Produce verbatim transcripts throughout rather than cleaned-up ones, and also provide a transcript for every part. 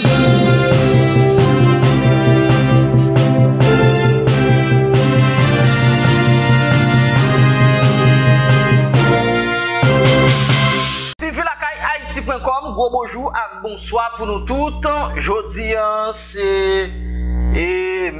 T V Lakay Haiti point com, gros bonjour et bonsoir pour nous toutes. Jeudi, c'est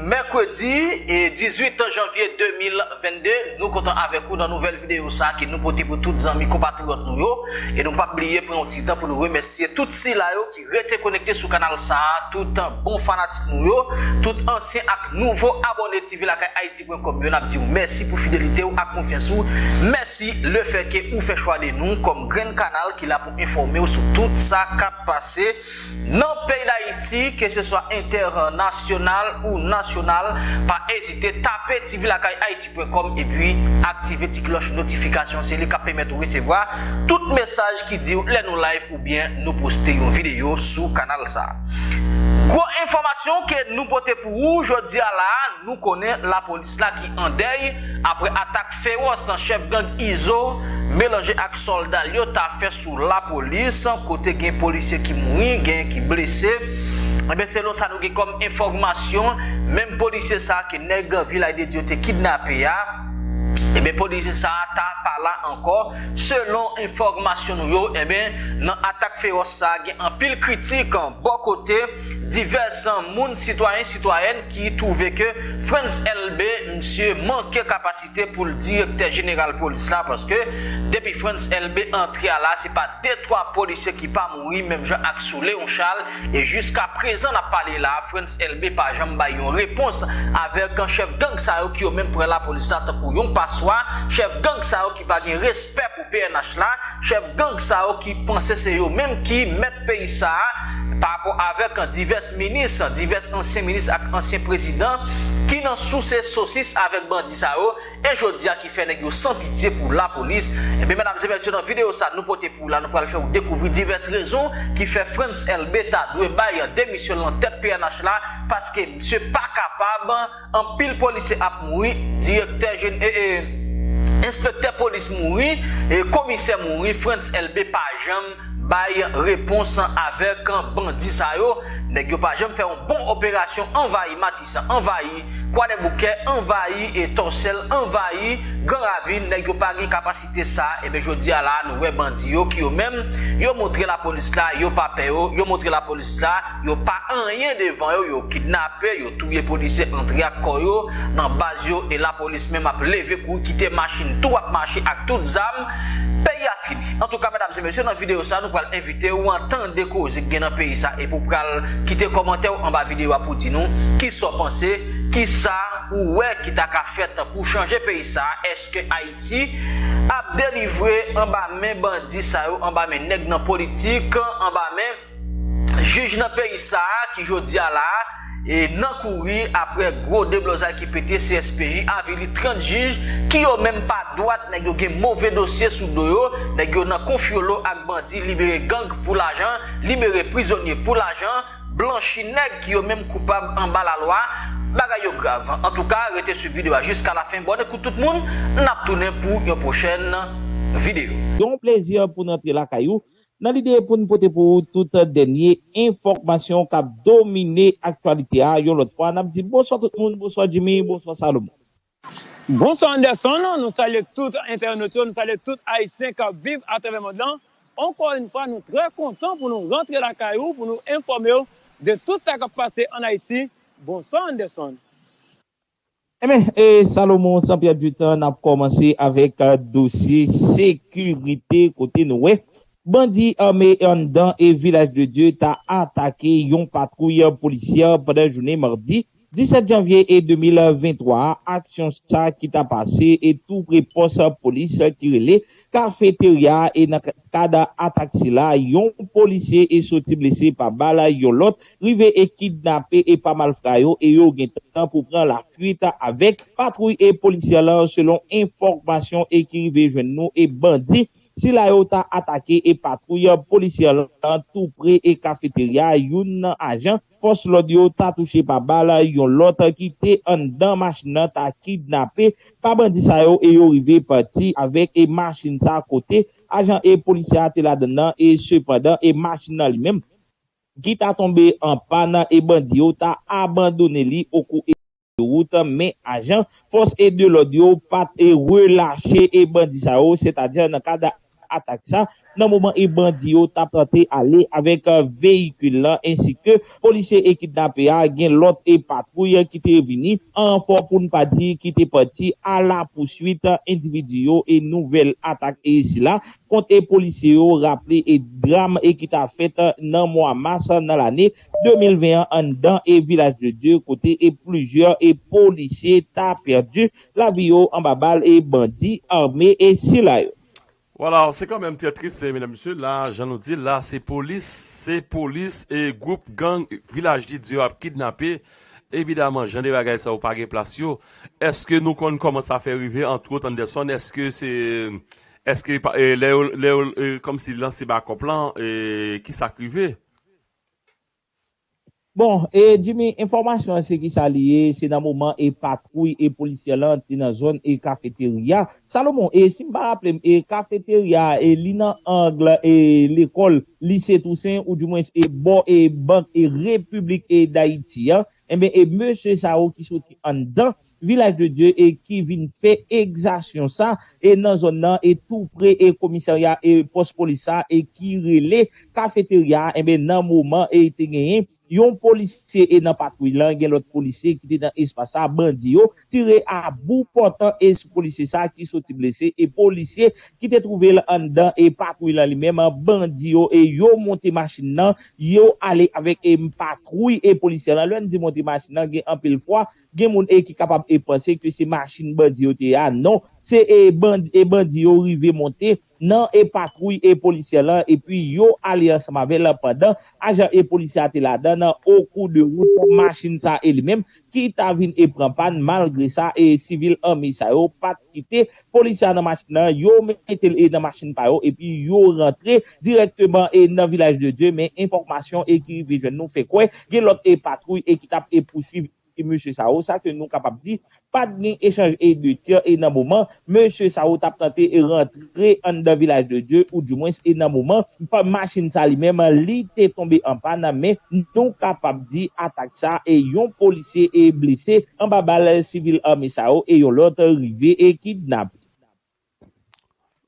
mercredi et dix-huit janvier deux mille vingt-deux. Nous comptons avec vous dans une nouvelle vidéo ça qui nous porte pour tous les amis compatriotes nous yo. Et nous pas oublier pour un petit temps pour nous remercier toutes ces là qui restent connectés sur le canal ça, tout bon fanatique nous yo, tout ancien et nouveau abonné T V Lakay Haiti point com. Nous dit merci pour fidélité ou à confiance ou merci le fait que vous faites choix de nous comme grand canal qui l'a pour informer sur tout ça qui a passé dans le pays d'Haïti, que ce soit international ou national. Pas hésiter, taper T V Lakay Haiti point com et puis activer la cloche notification. C'est le qui permet de recevoir tout message qui dit les nous live ou bien nous poster une vidéo sur canal ça. Gros information que nous portons pour vous aujourd'hui là, nous connaissons la police là qui en deuil après attaque féroce en chef gang I S O mélangé avec soldats Lyota fait sur la police côté gain policier qui mourit, gain qui blessé. Mais selon ça nous comme information, même policier ça qui nèg village de Dieu kidnappé a, et bien policier ça ta parlant encore selon information nous yo, et bien dans attaque féroce ça en pile critique en bon côté divers moun citoyens citoyennes qui trouvaient que Frantz Elbé monsieur manquait capacité pour le directeur général police là, parce que depuis Frantz Elbé entré à là c'est pas deux trois policiers qui pas mourir, même Jean Léon Charles, et jusqu'à présent n'a parlé là Frantz Elbé pas jamais ba yon réponse avec un chef gang ça qui au même près la police là pour yon passoir, chef gang ça qui pas gen respect pour P N H là, chef gang ça qui pensait c'est eux même qui mettent pays ça par rapport avec divers ministres, divers anciens ministres et anciens présidents qui n'ont sous ces saucisses avec bandit sao et jodia qui fait négo sans pitié pour la police. Et bien mesdames et messieurs, dans la vidéo ça nous porter pour là nous pour faire découvrir diverses raisons qui fait Frantz Elbé ta doit bailler démission en tête P N H là, parce que monsieur pas capable en pile policier a mouri, directeur jeune et inspecteur police mouri et commissaire mouri, Frantz Elbé pas jamais bail réponse avec un bandit ça yo, nèg yo pa jam faire une bonne opération envahi Matissa, envahi Kwa de Bouquet, envahi et Torsel, envahi Grand Ravine, nèg yo pa gen capacité ça. Et ben jodi a la nous wè bandi yo qui yo même yo montre la police là, yo pa pè yo, yo montre la police là, yo pa rien devant yo, yo kidnappé, yo touye policier entre à koyo dans base yo, et la police même a levé kou quitter machine, tout a marché avec toutes âmes. Pays a fini. En tout cas, mesdames et messieurs, dans la vidéo, ça, nous allons inviter ou entendre des causes qui sont dans le pays. Ça, et pour quitter les commentaires en bas de la vidéo pour dire nous qui sont pensés, qui ça ou ouais, qui t'a fait pour changer le pays. Ça, est-ce que Haïti a délivré en bas mes bandits, ça, en bas mes nègres dans la politique, en bas mes juges dans le pays, ça, qui je dis à la. Et nan kouri après gros déblosage qui pété C S P J avili trente juges qui ont même pas droite nèg yo gen mauvais dossier sous doyo, nèg yo nan confiolo ak bandi, libérer gang pour l'argent, libérer prisonnier pour l'argent, blanchi nèg qui ont même coupable en bas la loi, bagay yo grave. En tout cas, restez sur vidéo jusqu'à la fin. Bonne écoute tout le monde, n'a tourné pour une prochaine vidéo. Donc plaisir pour entrer la caillou. Dans l'idée pour nous porter pour toute dernière information qui a dominé l'actualité. L'autre fois, on a dit bonsoir tout le monde, bonsoir Jimmy, bonsoir Salomon. Bonsoir Anderson, nous saluons tous les internautes, nous saluons tous les Haïtiens qui vivent à travers le monde. Encore une fois, nous sommes très contents pour nous rentrer à la caillou, pour nous informer de tout ce qui a passé en Haïti. Bonsoir Anderson. Eh bien, eh, Salomon, sans perdre du temps, on a commencé avec un dossier sécurité côté Noué. Bandit armé en dans et village de Dieu t'a attaqué yon patrouille policière pendant la journée mardi dix-sept janvier deux mille vingt-trois. Action ça qui t'a passé et tout réponse police qui relève cafétéria et dans cadre attaque là yon policier est sorti blessé par balle yon l'autre rivé et kidnappé et pas mal frayo et yo gen temps pour prendre la fuite avec patrouille et policière là selon information et qui rivé jeune nous et bandit. Si la yo ta attaqué et patrouille policière tout près et cafétéria, yon agent force l'audio ta touché par balle, yon l'autre qui était en dans machine ta kidnappé par bandit sa yo et yo rivé parti avec et machine sa à côté, agent et policier te la dedans et cependant et machine lui-même qui t'a tombé en panne et bandit t'a abandonné li au cours de route, mais agent force et de l'audio pas et relâché et bandit ça, c'est-à-dire dans cadre attaque ça dans moment et bandit t'a tenté aller avec un véhicule là ainsi que policiers et kidnappés a gain l'autre et patrouille qui était venu en fort pour ne pas dire qui était parti à la poursuite individuelle et nouvelle attaque et ici là contre les policiers rappelé et drame et qui t'a fait dans mois mars dans l'année deux mille vingt et un en dans et village de deux côtés et plusieurs et policiers t'a perdu la vie en babal et bandits armés et si là. Voilà, c'est quand même très triste, mesdames et messieurs. Là, j'en ai dit, là, c'est police, c'est police et groupe gang, village d'Idiot a kidnappé. Évidemment, j'en ai bagay ça au pari place. Est-ce que nous, qu'on commence à faire arriver, entre autres, Anderson, est-ce que c'est, est-ce que, euh, Léo, Léo, euh, comme s'il lançait bac au plan, euh, qui s'accrivait? Bon, et Jimmy, information, c'est qui s'allie, c'est dans moment, et patrouille, et policiers là, dans la zone, et cafétéria. Salomon, et si m'a rappelé, et cafétéria, et l'ina angle, et l'école, lycée Toussaint, ou du moins, et bon, et banque, et république, et d'Haïti, hein, et bien, et monsieur Sao qui sorti en dedans, village de Dieu, et qui vient faire exaction ça, et dans zone là, et tout près, et commissariat, et poste police ça, et qui relais, cafétéria, et bien, dans moment, et était gagné, yon policier et nan patrouille là gen l'autre policier qui était dans espace ça bandi yo tiré à bout portant et ce policier ça qui sorti blessé et policier qui était trouvé là en dedans et patrouille là lui-même bandi yo et yo monté machine là yo aller avec et patrouille et policier là l'on dit monté machine là gen en pile fois gen moun et qui capable et penser que c'est machine bandi yo té a non c'est et bandi et bandi yo rivé monter non et patrouille et policier là et puis yo aller ensemble avec là pendant agent et policier était là dedans au cours de route machine ça et lui-même qui t'a vinn et prend panne malgré ça et civil armé ça yo pas quitter policier dans machine là yo mettait dans machine pa yo et puis yo rentré directement et dans village de Dieu mais information et qui jeune nous fait quoi gen l'autre et patrouille et qui t'a et poursuivre et monsieur Sao ça que nous capable dire pas de échange et de tir et dans moment monsieur Sao t'a tenté et rentrer en dans village de Dieu ou du moins et dans moment pas machine ça lui-même li t'est tombé en panne mais nous capable dire attaque ça et yon policier est blessé en babal civil armé Sao et yon l'autre arrivé et kidnappé.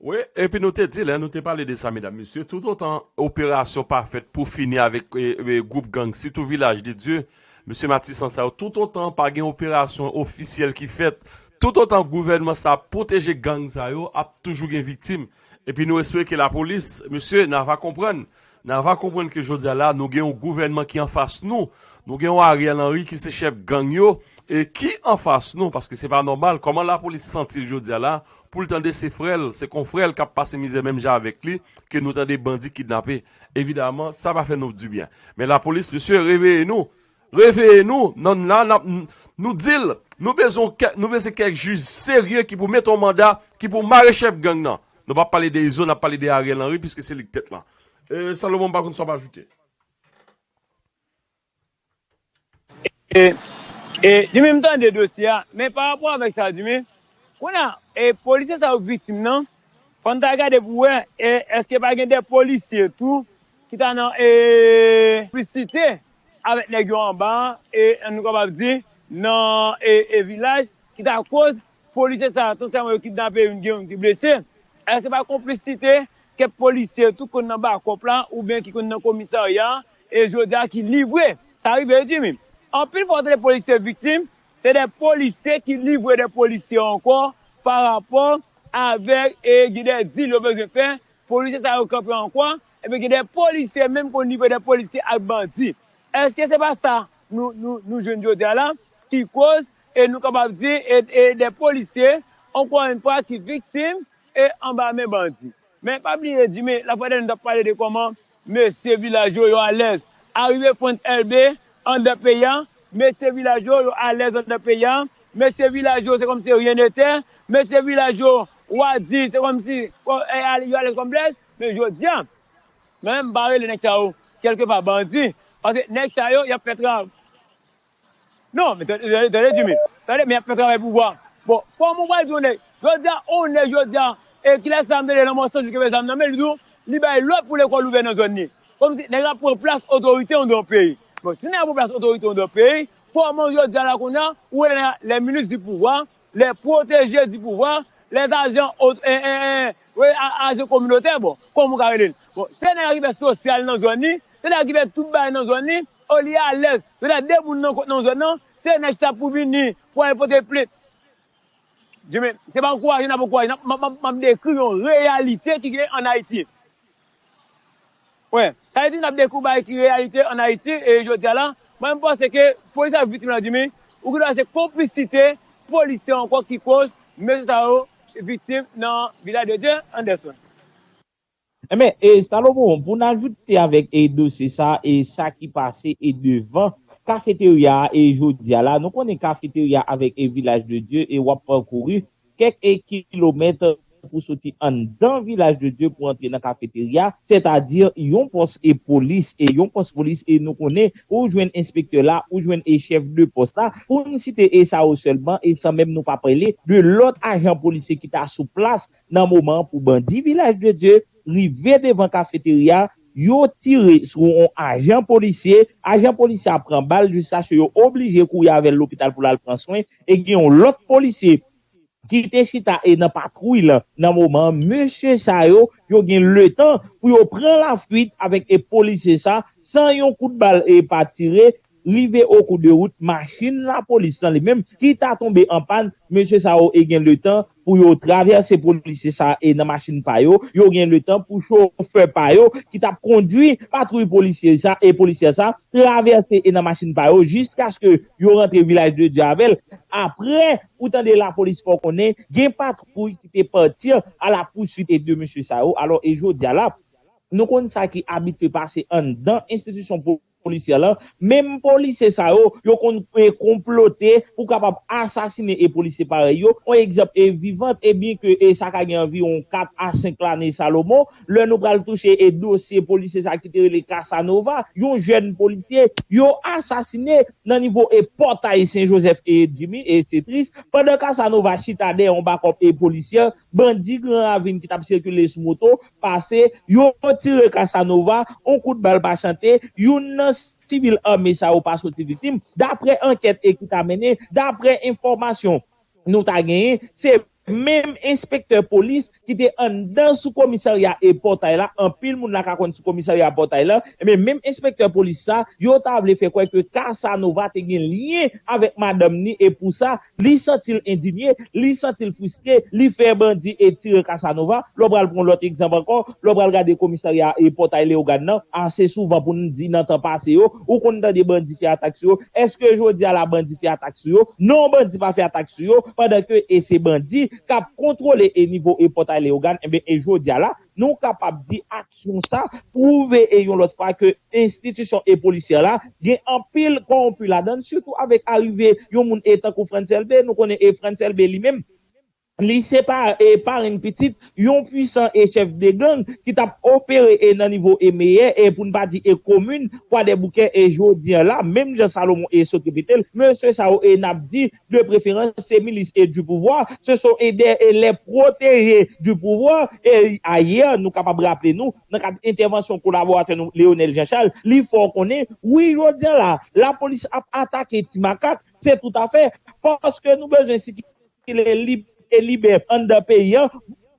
Oui, et puis nous t'ai dit là, nous t'ai parlé de ça mesdames messieurs, tout autant opération parfaite pour finir avec le groupe gang surtout village de Dieu. Monsieur Matisse, tout autant par une opération officielle qui fait, tout autant gouvernement ça protéger gang ça a toujours une victime. Et puis nous espérons que la police, monsieur, n'a pas comprendre, n'a pas comprendre que je dis là, nous avons un gouvernement qui en face nous, nous avons Ariel Henry qui se chef gang yo et qui en face nous parce que c'est pas normal. Comment la police sentit je dis là pour le temps de ses frères, ses confrères qui ont passé misère même déjà avec lui, que nous avons des bandits kidnappés. Évidemment, ça va faire nous du bien. Mais la police, monsieur, réveillez-nous. Réveillez-nous, nous disons, nous besoin quelques juges sérieux qui pour mettre un mandat, qui pour marrer chef gang. Nous ne pas parler des zones, nous ne pas parler des Ariel Henry, puisque c'est le tête là. Euh, Salomon, par contre, ça va ajouter. Et, et du même temps des dossiers, mais par rapport avec ça, du même, on a, et policiers sont victimes, non? Quand tu regardes pour eux, est-ce qu'il n'y a pas des policiers tout, qui t'en ont publicité? Avec les gens en bas, et nous avons dit, dans le village, qui à cause, policiers, ça, tout ça, qui kidnappé une gueule, qui blessé. Est-ce que par complicité, que policiers, tout qu'on a en bas, ou bien qui connaît le commissariat, et je dis, qui livrent, ça arrive, je dis, en plus, pour les policiers victimes, c'est des policiers qui livrent des policiers encore, par rapport avec, et qui ont dit, le besoin de faire, policiers, ça a occupé encore, et puis, des policiers, même qu'on livre des policiers à bandits. Est-ce que c'est pas ça, nous, nous, nous, jeunes Jodia là, qui cause, et nous, capables de dire, et, et des policiers, encore une fois, qui victimes, et en bas, mes bandits. Mais pas oublier, Jimmy, la fois dernière, nous avons parlé de comment, monsieur Villageau, yo à l'aise, arrivé Frantz Elbé, en de payant, monsieur Villageau, yo à l'aise, en de payant, monsieur Villageau, c'est comme si rien n'était, monsieur Villageau, ou a dit, c'est comme si, il y a l'aise comme blesse, mais je dis, même barré le Nexao, quelque part, bandit, parce que next à yo, il y a fait travail. Non, mais donnez du mille. Donnez, mais il y a fait travail pour voir. Bon, pour moi, je dis, on est, je dis, et qu'il a samedi, il a montré que les amis, mais il dit, il va l'autre pour les quoi l'ouvrir dans la zone. Comme si nous avons place autorité dans le pays. Mais si nous avons place autorité dans le pays, formons le dialogue qu'on a, où les ministres du pouvoir, les protégés du pouvoir, les agents, euh, euh, agents communautaires, bon, comme vous avez. Bon, c'est une arrivée sociale dans la zone, c'est une arrivée tout bas dans la zone, on y a à l'aise, c'est la déboule dans la zone, c'est une extra pour venir, pour importer plainte. Je ne sais pas pourquoi, je ne sais pas pourquoi, je décris une réalité qui est en Haïti. Oui, Haïti n'a pas découvert une réalité en Haïti, et je dis là, moi je pense que la police a victime, ou que la complicité, policiers encore qui cause, mais ça a victime dans le village de Dieu, en dessous. Mais, et, Salomon, pour ajouter avec les dossiers, ça, et ça qui passait, et devant, cafétéria, et je dis là, nous connaissons cafétéria avec les villages de Dieu, et on a parcouru quelques kilomètres pour sortir dans le village de Dieu pour entrer dans la cafétéria, c'est-à-dire, ils ont poste et police, et ils ont poste police, et nous connaissons, ou jouen inspecteur là, ou jouen et chef de poste là, pour nous citer, et ça seulement, et sans même nous pas parler de l'autre agent policier qui t'a sous place, dans le moment pour bandit village de Dieu, rivé devant la cafétéria, yo tiré sur un agent policier, agent policier prend balle jusqu'à ce yo obligé courir avec l'hôpital pour la prendre soin, et qui ont l'autre policier qui était chita et dans patrouille là, dans moment, monsieur ça yo, yo gen le temps pour yo prendre la fuite avec les policiers ça, sans yon coup de balle et pas tiré, rivé au coup de route, machine la police là, même qui t'a tombé en panne, monsieur ça yo et gen le temps pour yo traverser policier ça et dans machine pa yo, yo gen le temps pour chauffeur pa yo qui t'a conduit patrouille policier ça et policier ça traverser et dans machine pa yo jusqu'à ce que yo rentre village de Diavel. Après ou tendez la police pour qu'on ait gen patrouille qui t'est parti à la poursuite de monsieur ça yo. Alors et jodi là nous connaissons ça qui habite passer en dans institution policière là, même policiers ça yo yo kon comploter pour capable assassiner et policiers pareil yo on exemple et vivante et bien que et ça ka gen environ quatre à cinq l'année Salomon le nous pral toucher et dossier policiers ça qui était les Casanova yon jeune policier yo assassiné dans niveau et portail Saint-Joseph et Jimmy et c'est triste pendant Casanova chita de on backup et policiers bandit grand avine qui t'a circulé sous moto passé yo tiré Casanova on coup de balle pas chanté yon civil armé ça ou pas sorti victime d'après enquête et qui t'a mené d'après information nous t'a gagné c'est même inspecteur police qui était en dans sous commissariat et portail là en pile moun la ka konn sous commissariat portail là mais même inspecteur police ça yo t'a voulu faire quoi que Casanova te gen lien avec madame ni et pour ça li sentil indigné li sentil frustré li fait bandit et tire Casanova l'on va prendre l'autre exemple encore l'on va regarder commissariat et portail Léogane là assez souvent pour nous dire dans temps passé yo ou qu'on des bandits qui attaque sur est-ce que jodi à la bandit qui attaque sur non bandit pas fait attaque sur pendant que et ces bandits cap contrôler et niveau et portail Léogane et bien et jodi là nous capable di action ça prouver et yon l'autre fois que institution et policière là gen en pile corrompu la donne surtout avec arrivé yon moun étant que Frantz Elbé nous connaît et Frantz Elbé lui-même li sépare et par une petite yon puissant et chef de gang qui t'a opéré et dans niveau et meilleur et pour ne pas dire et commune quoi des bouquets et jodi là même Jean Salomon et Sotripitel monsieur Sao et n'a dit de préférence ces milices et du pouvoir ce sont aider et les protéger du pouvoir et ailleurs nous capable rappeler nous dans intervention collaborateur nous Lionel Jean-Charles il faut qu'on ait oui jodi là la police a attaqué Timakat c'est tout à fait parce que nous besoin qu'il est libre et libère en d'un pays,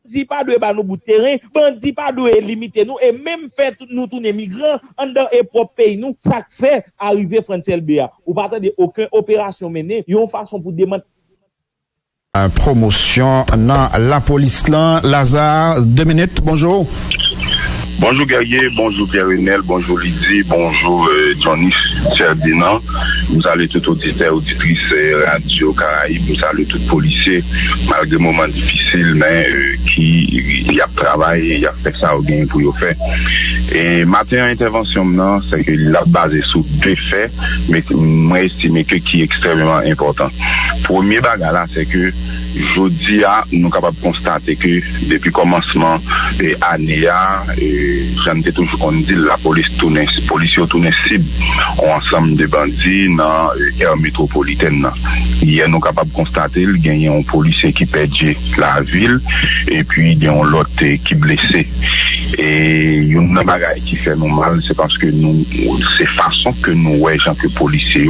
bandit pas de ba nous bout terrain, bandit pas de limiter nous, et même fait nous tourner migrants en d'un et propre pays nous, ça fait arriver Frantz Elbé. Ou pas de aucune opération menée, yon façon pour démanteler. Promotion dans la police là, Lazare, deux minutes, bonjour. Bonjour Guerrier, bonjour Pierre-Renel, bonjour Lydie, bonjour euh, Johnny Ferdinand. Nous allons tout auditeur, auditrice Radio Caraïbes, nous allons tout policier, malgré des moments difficiles, mais euh, qui y a travaillé, y a fait ça au gain pour y faire. Et maintenant, intervention maintenant, c'est que la base est sous deux faits, mais moi estime que qui est extrêmement important. Premier bagage là, c'est que jeudi à nous capables de constater que depuis le commencement de l'année, j'en ai toujours qu'on dit la police tourne, police tourne cible ensemble de bandits dans l'aire métropolitaine. Hier, nous sommes capables de constater qu'il y a un policier qui perd la ville et puis il y a un autre qui est blessé. Et il y a une bagaille qui fait nous mal, c'est parce que nous, c'est façon que nous, ouais, gens que policiers,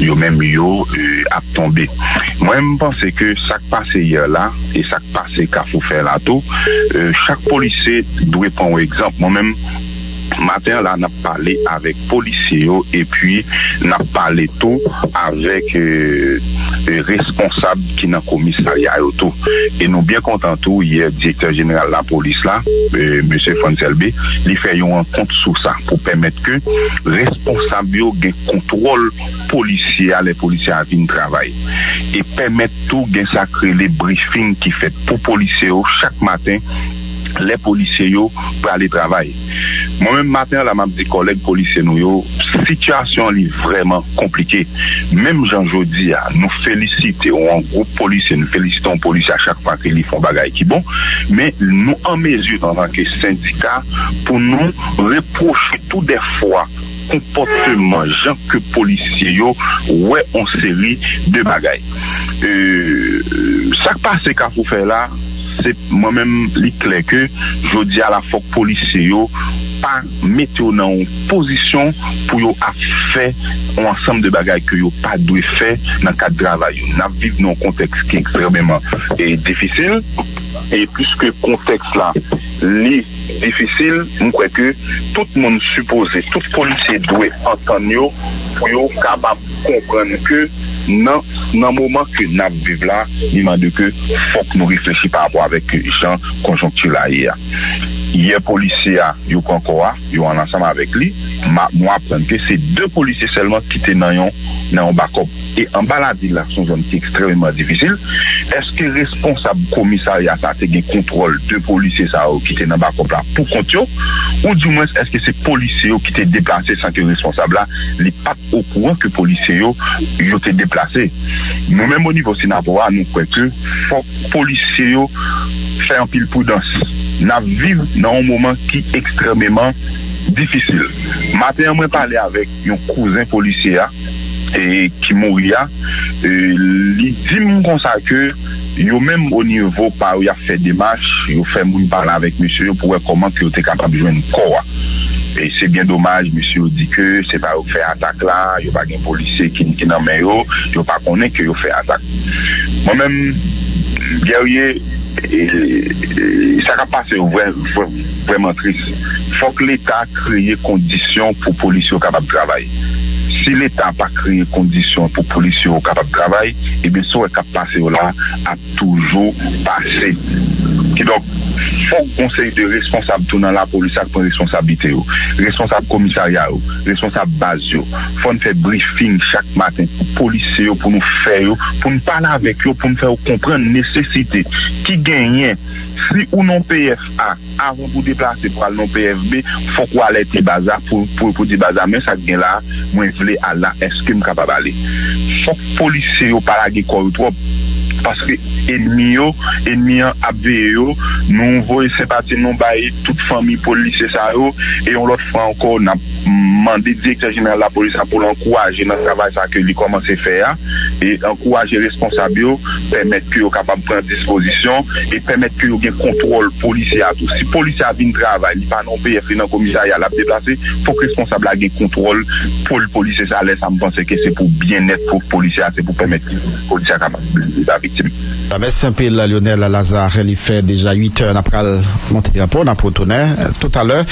yo même yo, euh, a tombé. Moi, je pense que ça qui passe hier là, et ça qui passe qu'à faut faire là tout, euh, chaque policier doit prendre exemple. Moi-même, matin là, on a parlé avec policiers et puis on a parlé tout avec euh, responsable qui dans commissariat tout. Et nous bien content tout hier directeur général de la police là, euh, monsieur Frantz Elbé, il fait une rencontre sur ça pour permettre que responsable yo gain contrôle policier, les policiers à venir travailler et permettre tout gain sacré les briefings qui fait pour policiers chaque matin les policiers pour aller travailler. Moi-même, matin, là, m'a dit collègues policiers, nous, situation est vraiment compliquée. Même Jean-Jodi, nous félicitons un groupe policier, nous félicitons policiers à chaque fois qu'ils font bagaille qui bon, mais nous, en mesure, en tant que syndicat, pour nous reprocher tout des fois comportement, gens que policiers, ouais, on série de bagaille. Euh, ça passe qu'à vous faire là, c'est moi-même li clair que je dis à la fois policiers yo pas mettre dans une position pour yo a fait un ensemble de bagages que yo pas dû faire dans le cadre de travail. Nous vivons dans un contexte qui est extrêmement et difficile et puisque le contexte là est difficile, nous croyons que tout le monde supposé, tout policier doit entendre yo pour yo capable comprendre que non, dans le moment que nous vivons là, il m'a dit que faut que nous réfléchissions par rapport avec les gens conjoncturels hier. Hier, policiers, ils ont encore, ils ont ensemble avec lui. Moi, apprendre que c'est deux policiers seulement qui étaient dans un backup. Et en balade, là, sont une zone qui est extrêmement difficile. Est-ce que responsable commissariat, ça, c'est un contrôle de policiers, ça, qui étaient dans un backup là, pour compter, ou du moins, est-ce que c'est policiers qui étaient déplacés sans que responsable là, les pas au courant que policiers, ils ont été déplacés. Nous-mêmes, au niveau sénatorial, nous croyons que policiers, fait un pile prudence. Nous vivons dans un moment qui est extrêmement difficile. Matin, je parlais avec un cousin policier et qui mourit. Il dit comme ça que yo même au niveau par où il a fait des marches, il fait moun parler avec monsieur pour voir comment il était capable de jouer un corps. Et c'est bien dommage, monsieur dit que c'est pas faire attaque là, il n'y a pas de policier qui n'est pas yo, il n'y a pas qu'on est que il fait attaque. Moi-même, guerrier, et ça va passer vraiment triste. Il faut que l'État crée des conditions pour les policiers capables de travailler. Si l'État n'a pas créé des conditions pour les policiers capables de travailler, eh bien, ce qui va passer là a toujours passé. Et donc, il faut que le conseil de responsables dans la police prenne responsabilité. Responsable commissariat, responsable base. Il faut faire briefing chaque matin pour les policiers, pour nous faire, pour nous parler avec eux, pour nous faire comprendre la nécessité qui gagne. Si ou non P F A, avant de vous déplacer pour aller non P F B, il faut qu'on aille à bazar pour pour, pour dire bazar, mais ça gagne là, moi je voulais aller là, est-ce que je suis capable d'aller? Il faut que les policiers parlent trop. Parce que ennemi yo, ennemi en abveyo, nous voyons sympathie, nous baillons toute famille policier ça yo, et on l'autre fois encore, on a demandé directeur général de la police pour l'encourager dans le travail ça que lui commence à faire, et encourager les responsables, permettre qu'ils soient capables de prendre disposition, et permettre qu'ils aient contrôle policier à tout. Si le policier a bien travail, il n'y a pas non P F, il n'y a pas de commissariat à la déplacer, il faut que les responsables aient contrôle pour le policier ça, laisse à me penser que c'est pour bien-être pour le policier, c'est pour permettre que le policier soit capable de Merci un peu, Lionel Lazare. Il fait déjà huit heures après le monter de rapport, on a pour tourner tout à l'heure.